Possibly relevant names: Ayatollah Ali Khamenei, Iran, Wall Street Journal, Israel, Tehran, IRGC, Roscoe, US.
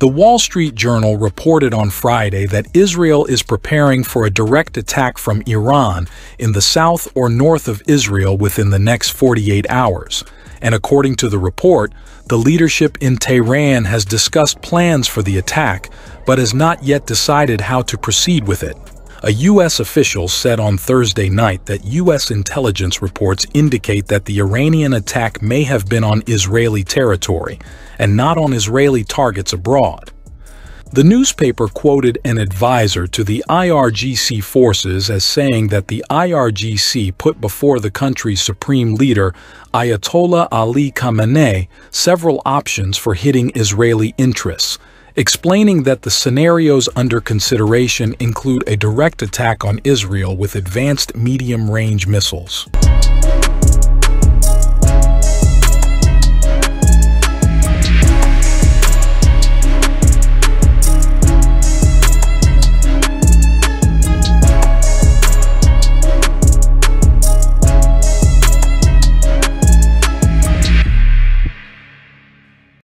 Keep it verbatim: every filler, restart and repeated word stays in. The Wall Street Journal reported on Friday that Israel is preparing for a direct attack from Iran in the south or north of Israel within the next forty-eight hours, and according to the report, the leadership in Tehran has discussed plans for the attack but has not yet decided how to proceed with it. A U S official said on Thursday night that U S intelligence reports indicate that the Iranian attack may have been on Israeli territory and not on Israeli targets abroad. The newspaper quoted an advisor to the I R G C forces as saying that the I R G C put before the country's supreme leader, Ayatollah Ali Khamenei, several options for hitting Israeli interests, explaining that the scenarios under consideration include a direct attack on Israel with advanced medium-range missiles.